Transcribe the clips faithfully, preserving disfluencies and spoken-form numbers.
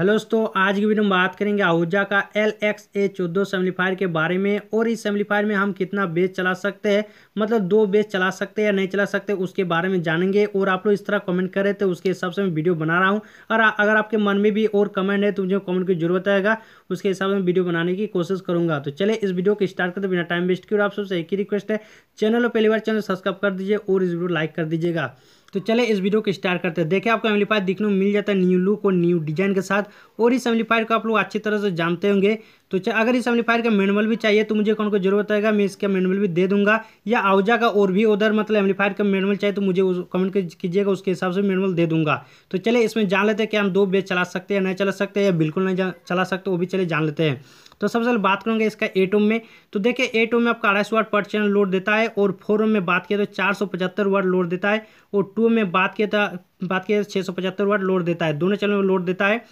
Hello दोस्तों, आज की वीडियो में बात करेंगे आहूजा का एल एक्स ए चौदह सौ एम्पलीफायर के बारे में और इस एम्पलीफायर में हम कितना बेस चला सकते हैं, मतलब दो बेस चला सकते हैं या नहीं चला सकते, उसके बारे में जानेंगे। और आप लोग इस तरह कमेंट करें तो उसके हिसाब से मैं वीडियो बना रहा हूं। और अगर आपके मन में भी और कमेंट है तो मुझे कमेंट की जरूरत आएगा, उसके हिसाब से वीडियो बनाने की कोशिश करूँगा। तो चले इस वीडियो को स्टार्ट करते बिना टाइम वेस्ट किए। और आप सबसे एक ही रिक्वेस्ट है, चैनल और पहली बार चैनल सब्सक्राइब कर दीजिए और इस वीडियो लाइक कर दीजिएगा। तो चले इस वीडियो को स्टार्ट करते हैं। देखिए आपको एम्पलीफायर देखने को मिल जाता है न्यू लुक और न्यू डिजाइन के साथ, और इस एम्पलीफायर को आप लोग अच्छी तरह से जानते होंगे। तो अगर इस एम्पलीफायर का मैनुअल भी चाहिए तो मुझे कौन को जरूरत आएगा, मैं इसका मैनुअल भी दे दूंगा, या आहूजा का और भी उधर मतलब एम्पलीफायर का मैनुअल चाहिए तो मुझे कमेंट कीजिएगा, उसके हिसाब से मैनुअल दे दूंगा। तो चले इसमें जान लेते हैं कि हम दो बेस चला सकते हैं, नहीं चला सकते या बिल्कुल नहीं चला सकते, वो भी चले जान लेते हैं। तो सबसे पहले बात करूँगा इसका एट ओम में। तो देखिए एट ओम में आपका अढ़ाई सौ वाट पर चैनल लोड देता है, और फोर ओम में बात किया तो चार सौ पचहत्तर वाट लोड देता है, और टू ओम में बात किया तो बात किया तो छः सौ पचहत्तर वाट लोड देता है। दोनों चैनल में लोड देता है।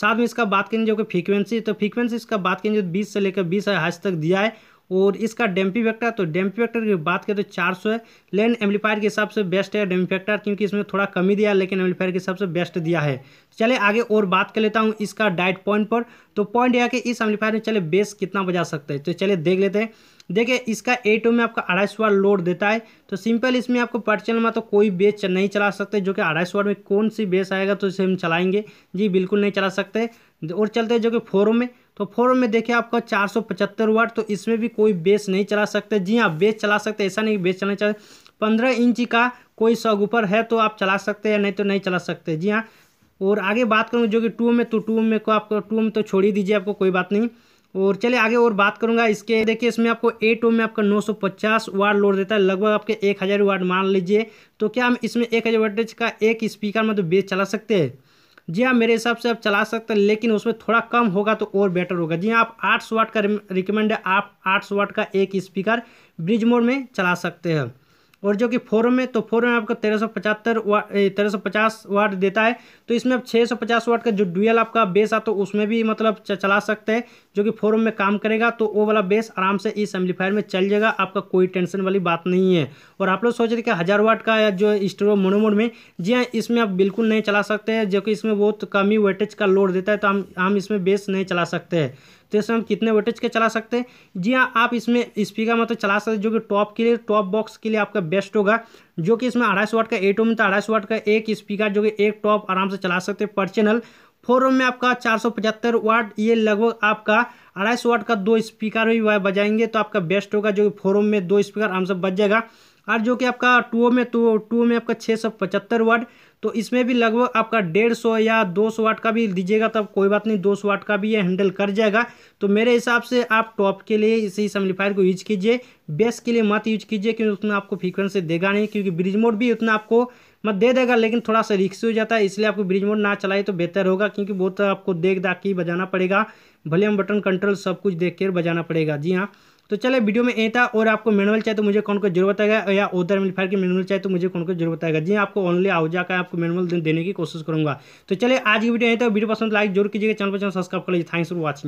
साथ में इसका बात करेंगे जो कि फ्रीक्वेंसी, तो फ्रीक्वेंसी इसका बात करेंगे तो बीस से लेकर बीस हर्ट्ज तक दिया है। और इसका डैम्पिंग फैक्टर, तो डैम्पिंग फैक्टर की बात करें तो चार सौ है, लेकिन एम्पलीफायर के हिसाब से बेस्ट है डैम्पिंग फैक्टर, क्योंकि इसमें थोड़ा कमी दिया लेकिन एम्पलीफायर के हिसाब से बेस्ट दिया है। चले आगे और बात कर लेता हूँ इसका डाइट पॉइंट पर। तो पॉइंट यह कि इस एम्पलीफायर में चले बेस कितना बजा सकते हैं, तो चले देख लेते हैं। देखिए इसका एट ओम में आपका अढ़ाई सौ वाट लोड देता है, तो सिंपल इसमें आपको पर चैनल में तो कोई बेस नहीं चला सकते, जो कि अढ़ाई सौ वाट में कौन सी बेस आएगा तो इसे हम चलाएंगे जी, बिल्कुल नहीं चला सकते। और चलते हैं जो कि फोर ओम में। तो फोर ओम में देखिए आपका चार सौ पचहत्तर वाट, तो इसमें भी कोई बेस नहीं चला सकते। जी हाँ, बेस चला सकते, ऐसा नहीं बेस चलना चाहिए। पंद्रह इंच का कोई सॉग ऊपर है तो आप चला सकते हैं, नहीं तो नहीं चला सकते। जी हाँ। और आगे बात करूँगा जो कि टू ओम में, तो टू ओम में को आपको टू ओम तो छोड़ ही दीजिए, आपको कोई बात नहीं। और चले आगे और बात करूंगा इसके। देखिए इसमें आपको एट ओम में आपका नौ सौ पचास वाट लोड देता है, लगभग आपके एक हज़ार वाट मान लीजिए। तो क्या हम इसमें एक हज़ार वाटेज का एक स्पीकर में तो बेस चला सकते हैं? जी हाँ, मेरे हिसाब से आप चला सकते हैं, लेकिन उसमें थोड़ा कम होगा तो और बेटर होगा। जी हाँ, आप आठ सौ वाट का रिकमेंड है, आप आठ सौ वाट का एक स्पीकर ब्रिज मोड में चला सकते हैं। और जो कि फोर ओम में, तो फोर ओम में आपको तेरह सौ पचहत्तर वाट तेरह सौ पचास वाट देता है, तो इसमें आप छः सौ पचास वाट का जो डुअल आपका बेस आता है तो उसमें भी मतलब चला सकते हैं, जो कि फोर ओम में काम करेगा। तो वो वाला बेस आराम से इस एम्पलीफायर में चल जाएगा, आपका कोई टेंशन वाली बात नहीं है। और आप लोग सोच रहे कि हज़ार वाट का या जो स्टीरियो मोनो मोड में, जी हाँ, इसमें आप बिल्कुल नहीं चला सकते हैं, जो कि इसमें बहुत कम ही वेटेज का लोड देता है, तो हम हम इसमें बेस नहीं चला सकते हैं। तो इसमें हम कितने वेटेज के चला सकते हैं? जी हाँ, आप इसमें स्पीकर मतलब चला सकते हैं, जो कि टॉप के लिए टॉप बॉक्स के लिए आपका बेस्ट होगा, जो कि इसमें अढ़ाई सौ वाट का एट ओम में, तो अढ़ाई सौ वाट का एक स्पीकर जो कि एक टॉप आराम से चला सकते हैं पर चैनल। फोर ओम में आपका चार सौ पचहत्तर वाट, ये लगभग आपका अढ़ाई सौ वाट का दो स्पीकर भी बजाएंगे तो आपका बेस्ट होगा, जो कि फोर ओम में दो स्पीकर आराम से बज जाएगा। और जो कि आपका टू ओम में, तो टू ओम में आपका छः सौ पचहत्तर वाट, तो इसमें भी लगभग आपका डेढ़ सौ या दो सौ वाट का भी दीजिएगा तब कोई बात नहीं, दो सौ वाट का भी ये हैंडल कर जाएगा। तो मेरे हिसाब से आप टॉप के लिए इसी एम्पलीफायर को यूज कीजिए, बेस के लिए मत यूज कीजिए, क्योंकि उतना आपको फ्रीक्वेंसी देगा नहीं, क्योंकि ब्रिज मोड भी उतना आपको मत दे देगा, लेकिन थोड़ा सा रिस्क हो जाता है, इसलिए आपको ब्रिज मोड ना चलाए तो बेहतर होगा, क्योंकि बहुत आपको देख दाख के बजाना पड़ेगा, वॉल्यूम बटन कंट्रोल सब कुछ देख कर बजाना पड़ेगा। जी हाँ। तो चले वीडियो में यही था। और आपको मैनुअल चाहिए तो मुझे कौन को जरूरत आएगा, या उधर एम्पलीफायर के मैनुअल चाहिए तो मुझे कौन को जरूरत आएगा। जी आपको ओनली आहूजा का आपको मैनुअल देने की कोशिश करूंगा। तो चले आज की वीडियो यही था। वीडियो पसंद लाइक जरूर कीजिएगा, चैनल पर चैनल सब्सक्राइब कर लीजिए। Thanks for watching.